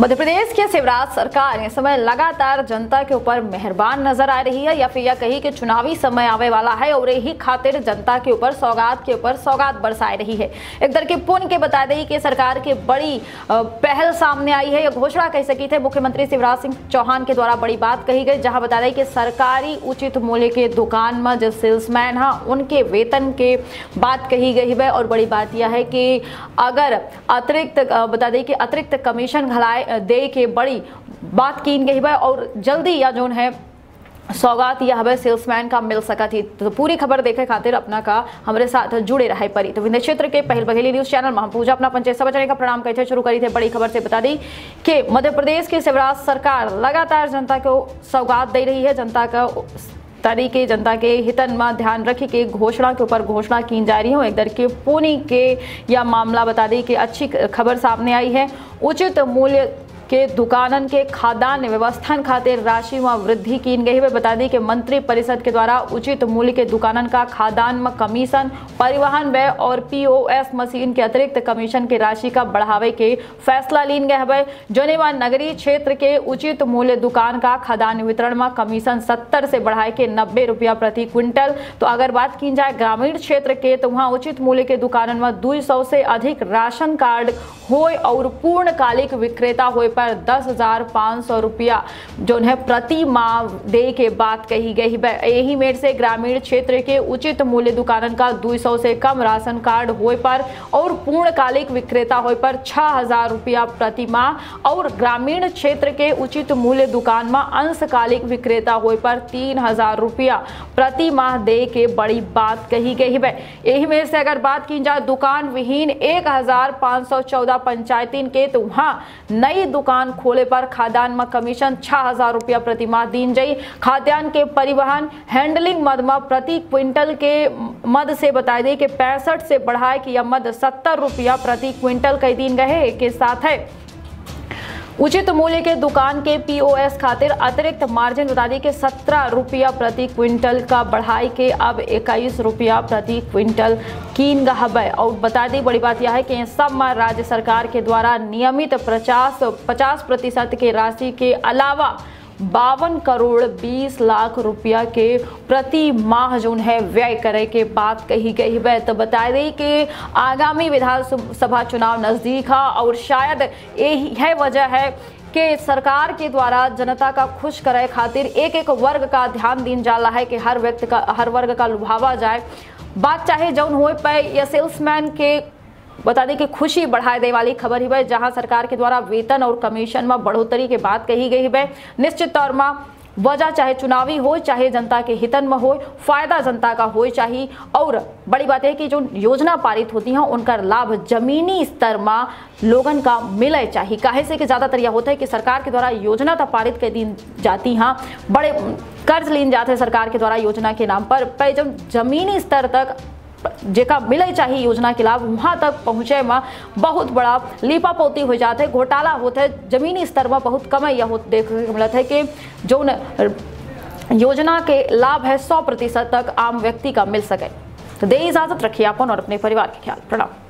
मध्य प्रदेश की शिवराज सरकार इस समय लगातार जनता के ऊपर मेहरबान नजर आ रही है, या फिर यह कही कि चुनावी समय आने वाला है और यही खातिर जनता के ऊपर सौगात बरसाए रही है। एक दर के पुन के बता दें कि सरकार की बड़ी पहल सामने आई है, यह घोषणा कह सकी थे मुख्यमंत्री शिवराज सिंह चौहान के द्वारा बड़ी बात कही गई, जहां बता दें कि सरकारी उचित मूल्य के दुकान में जो सेल्समैन हैं उनके वेतन के बात कही गई है। और बड़ी बात यह है कि अगर अतिरिक्त कमीशन घलाए दे के बड़ी बात की गई है और जल्दी या जोन है सौगात यह हमें सेल्समैन का मिल सका थी। तो पूरी खबर देखे खातिर अपना का हमारे साथ जुड़े रहे परी। तो विंध्य क्षेत्र के पहल बघेली न्यूज चैनल महापूजा अपना पंचायत सब बचाने का प्रणाम कहते शुरू करी थे। बड़ी खबर से बता दी कि मध्य प्रदेश की शिवराज सरकार लगातार जनता को सौगात दे रही है। जनता के हितन में ध्यान रखी के घोषणा के ऊपर घोषणा की जा रही है। एक दर के पुनी के यह मामला बता दी कि अच्छी खबर सामने आई है। उचित मूल्य के दुकानन के खाद्यान्न व्यवस्थान खातिर राशि में वृद्धि की गई है। बता दी कि मंत्री परिषद के द्वारा उचित मूल्य के दुकानन का खाद्यान्न में कमीशन, परिवहन व्यय और POS मशीन के अतिरिक्त कमीशन के राशि का बढ़ावे के फैसला लीन गए है। जोने में नगरीय क्षेत्र के उचित मूल्य दुकान का खाद्यान्न वितरण में कमीशन 70 से बढ़ाए के 90 रुपया प्रति क्विंटल। तो अगर बात की जाए ग्रामीण क्षेत्र के तो वहाँ उचित मूल्य के दुकानन में 200 से अधिक राशन कार्ड होए और पूर्णकालिक विक्रेता होए 10,500 रुपया जो है प्रति माह दे के बात कही गई। यही मेर से ग्रामीण क्षेत्र के उचित मूल्य दुकानन का 200 से कम राशन कार्ड होए पर और पूर्णकालिक विक्रेता होए पर 6,000 रुपया प्रति माह और ग्रामीण क्षेत्र के उचित मूल्य दुकान में अंशकालिक विक्रेता होए पर 3,000 रुपया प्रति माह दे के बड़ी बात कही गई। यही मेर से अगर बात की जाए दुकान विहीन 1,514 पंचायतीन के तो वहाँ नई दुकान खोले पर खाद्यान्न में कमीशन 6,000 रुपया प्रति माह दीन जाई। खाद्यान्न के परिवहन हैंडलिंग मद में प्रति क्विंटल के मद से बता दें कि 65 से बढ़ाए कि यह मद 70 रुपया प्रति क्विंटल कई दिन गए के साथ है। उचित मूल्य के दुकान के POS खातिर अतिरिक्त मार्जिन बता दी कि 17 रुपया प्रति क्विंटल का बढ़ाई के अब 21 रुपया प्रति क्विंटल कीन गए। और बता दी बड़ी बात यह है कि सब में राज्य सरकार के द्वारा नियमित 50% के राशि के अलावा 52,20,00,000 रुपया के प्रति माह जो है व्यय करे के बात कही गई है। तो बता दें कि आगामी विधानसभा चुनाव नजदीक है और शायद यही है वजह है कि सरकार के द्वारा जनता का खुश करे खातिर एक वर्ग का ध्यान दीन जा रहा है कि हर वर्ग का लुभावा जाए। बात चाहे जौन हो पाए या सेल्समैन के बता दें कि खुशी बढ़ाए दे वाली खबर ही है, जहां सरकार के द्वारा वेतन और कमीशन में बढ़ोतरी के बात कही गई है। निश्चित तौर में वजह चाहे चुनावी हो चाहे जनता के हितन में हो, फायदा जनता का हो चाहिए। और बड़ी बात है कि जो योजना पारित होती हैं उनका लाभ जमीनी स्तर में लोगन का मिले चाहिए। काहे से कि ज़्यादातर यह होता है कि सरकार के द्वारा योजना तो पारित कर दी जाती हैं, बड़े कर्ज लीन जाते हैं सरकार के द्वारा योजना के नाम पर जब जमीनी स्तर तक जेका मिले चाहिए योजना के लाभ वहाँ तक पहुँचे में बहुत बड़ा लीपापोती हो जाते है, घोटाला होता है। जमीनी स्तर में बहुत कम है, यह देखने को मिलता है कि जो योजना के लाभ है 100% तक आम व्यक्ति का मिल सके। तो दे इजाजत रखिए अपन और अपने परिवार के ख्याल। प्रणाम।